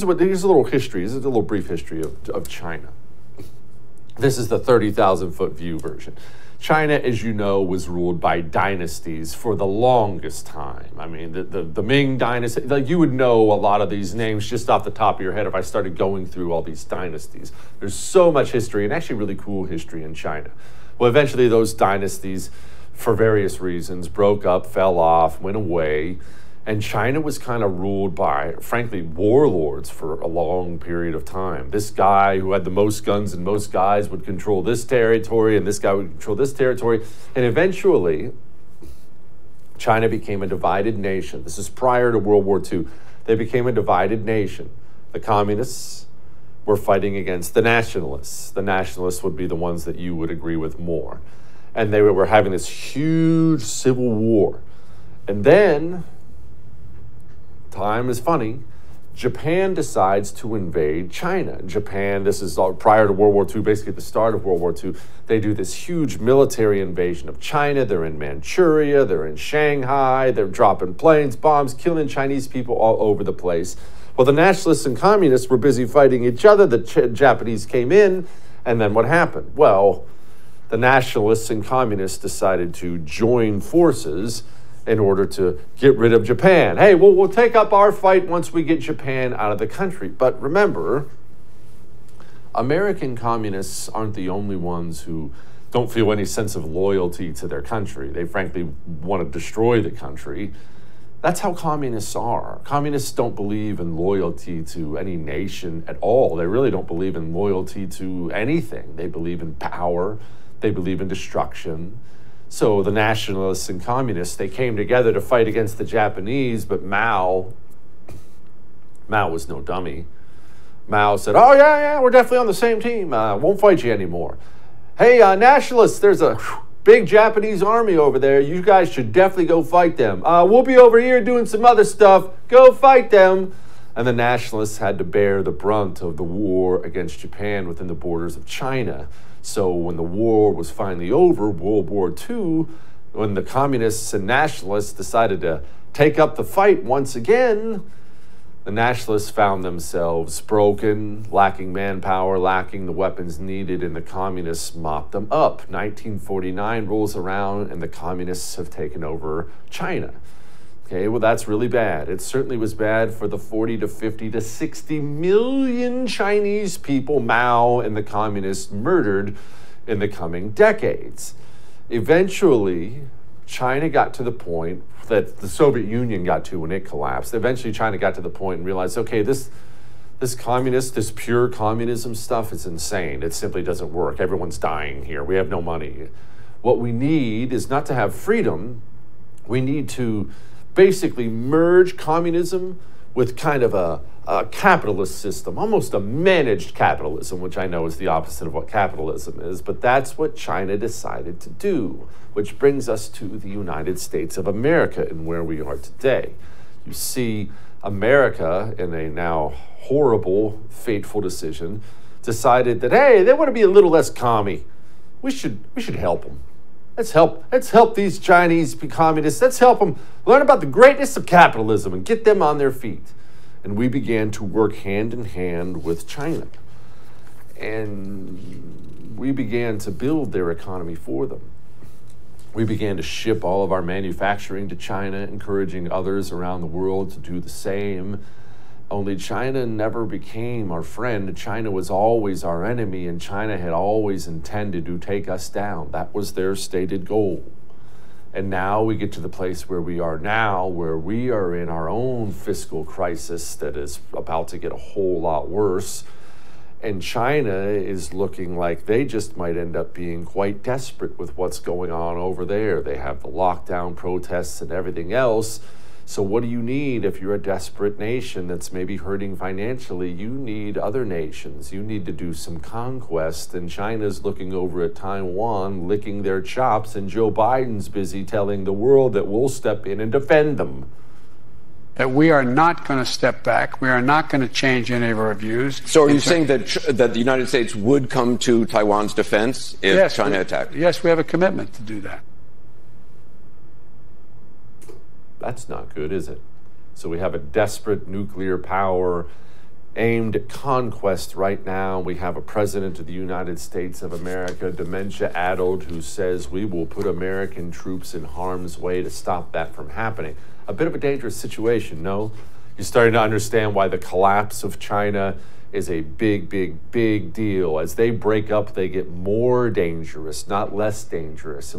Here's a little history. This is a little brief history of China. This is the 30,000-foot view version. China, as you know, was ruled by dynasties for the longest time. I mean, the Ming dynasty, like you would know a lot of these names just off the top of your head if I started going through all these dynasties. There's so much history, and actually really cool history in China. Well, eventually those dynasties, for various reasons, broke up, fell off, went away. And China was kind of ruled by, frankly, warlords for a long period of time. This guy who had the most guns and most guys would control this territory, and this guy would control this territory. And eventually, China became a divided nation. This is prior to World War II. They became a divided nation. The communists were fighting against the nationalists. The nationalists would be the ones that you would agree with more. And they were having this huge civil war. And then, time is funny, Japan decides to invade China. Japan, this is all prior to World War II, basically at the start of World War II, they do this huge military invasion of China. They're in Manchuria, they're in Shanghai, they're dropping planes, bombs, killing Chinese people all over the place. Well, the nationalists and communists were busy fighting each other. The Japanese came in, and then what happened? Well, the nationalists and communists decided to join forces in order to get rid of Japan. Hey, well, we'll take up our fight once we get Japan out of the country. But remember, American communists aren't the only ones who don't feel any sense of loyalty to their country. They frankly want to destroy the country. That's how communists are. Communists don't believe in loyalty to any nation at all. They really don't believe in loyalty to anything. They believe in power. They believe in destruction. So the nationalists and communists, they came together to fight against the Japanese, but Mao was no dummy. Mao said, oh yeah, we're definitely on the same team. Won't fight you anymore. Hey, nationalists, there's a big Japanese army over there. You guys should definitely go fight them. We'll be over here doing some other stuff. Go fight them. And the nationalists had to bear the brunt of the war against Japan within the borders of China. So when the war was finally over, World War II, when the communists and nationalists decided to take up the fight once again, the nationalists found themselves broken, lacking manpower, lacking the weapons needed, and the communists mopped them up. 1949 rolls around, and the communists have taken over China. Okay, well, that's really bad. It certainly was bad for the 40 to 50 to 60 million Chinese people Mao and the communists murdered in the coming decades. Eventually, China got to the point that the Soviet Union got to when it collapsed. Eventually, China got to the point and realized, okay, this pure communism stuff is insane. It simply doesn't work. Everyone's dying here. We have no money. What we need is not to have freedom. We need to basically merge communism with kind of a capitalist system, almost a managed capitalism, which I know is the opposite of what capitalism is, but that's what China decided to do, which brings us to the United States of America and where we are today. You see, America, in a now horrible, fateful decision, decided that, hey, they want to be a little less commie. We should help them. Let's help these Chinese communists. Let's help them learn about the greatness of capitalism and get them on their feet. And we began to work hand in hand with China. And we began to build their economy for them. We began to ship all of our manufacturing to China, encouraging others around the world to do the same. Only China never became our friend. China was always our enemy, and China had always intended to take us down. That was their stated goal. And now we get to the place where we are now, where we are in our own fiscal crisis that is about to get a whole lot worse. And China is looking like they just might end up being quite desperate with what's going on over there. They have the lockdown protests and everything else. So what do you need if you're a desperate nation that's maybe hurting financially? You need other nations. You need to do some conquest. And China's looking over at Taiwan, licking their chops, and Joe Biden's busy telling the world that we'll step in and defend them. That we are not going to step back. We are not going to change any of our views. So are you saying that the United States would come to Taiwan's defense if China attacked? Yes, we have a commitment to do that. That's not good, is it? So we have a desperate nuclear power aimed at conquest right now. We have a president of the United States of America, dementia-addled, who says we will put American troops in harm's way to stop that from happening. A bit of a dangerous situation, no? You're starting to understand why the collapse of China is a big, big, big deal. As they break up, they get more dangerous, not less dangerous.